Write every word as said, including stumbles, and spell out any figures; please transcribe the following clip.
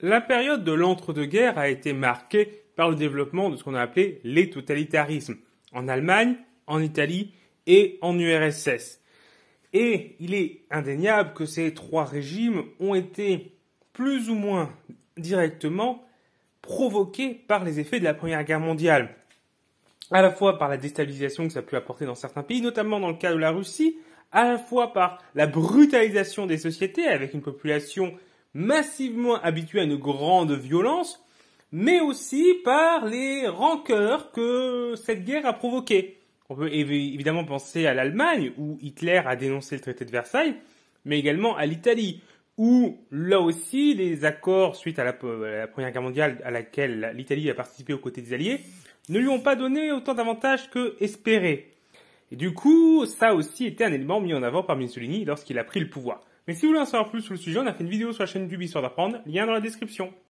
La période de l'entre-deux-guerres a été marquée par le développement de ce qu'on a appelé les totalitarismes, en Allemagne, en Italie et en U R S S. Et il est indéniable que ces trois régimes ont été plus ou moins directement provoqués par les effets de la Première Guerre mondiale, à la fois par la déstabilisation que ça a pu apporter dans certains pays, notamment dans le cas de la Russie, à la fois par la brutalisation des sociétés avec une population massivement habituée à une grande violence, mais aussi par les rancœurs que cette guerre a provoquées. On peut évidemment penser à l'Allemagne, où Hitler a dénoncé le traité de Versailles, mais également à l'Italie, où là aussi les accords suite à la, à la Première Guerre mondiale à laquelle l'Italie a participé aux côtés des Alliés ne lui ont pas donné autant d'avantages que espéré. Et du coup, ça aussi était un élément mis en avant par Mussolini lorsqu'il a pris le pouvoir. Mais si vous voulez en savoir plus sur le sujet, on a fait une vidéo sur la chaîne YouTube Histoire d'apprendre, lien dans la description.